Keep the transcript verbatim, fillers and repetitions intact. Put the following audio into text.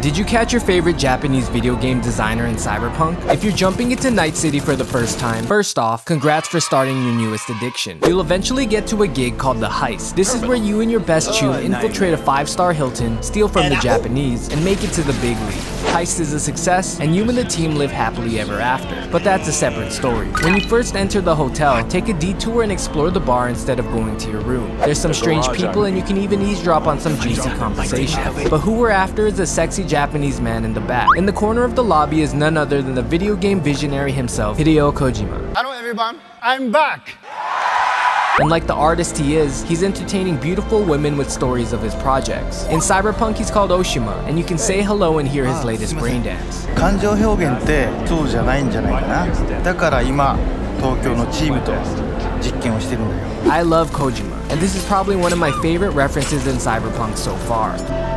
Did you catch your favorite Japanese video game designer in Cyberpunk? If you're jumping into Night City for the first time, first off, congrats for starting your newest addiction. You'll eventually get to a gig called The Heist. This is where you and your best tune infiltrate a five-star Hilton, steal from the Japanese, and make it to the big league. Heist is a success, and you and the team live happily ever after. But that's a separate story. When you first enter the hotel, take a detour and explore the bar instead of going to your room. There's some strange people, and you can even eavesdrop on some juicy conversation. But who we're after is a sexy Japanese man in the back. In the corner of the lobby is none other than the video game visionary himself, Hideo Kojima. Hello everyone, I'm back! And like the artist he is, he's entertaining beautiful women with stories of his projects. In Cyberpunk, he's called Oshima, and you can say hello and hear his latest brain dance. I love Kojima, and this is probably one of my favorite references in Cyberpunk so far.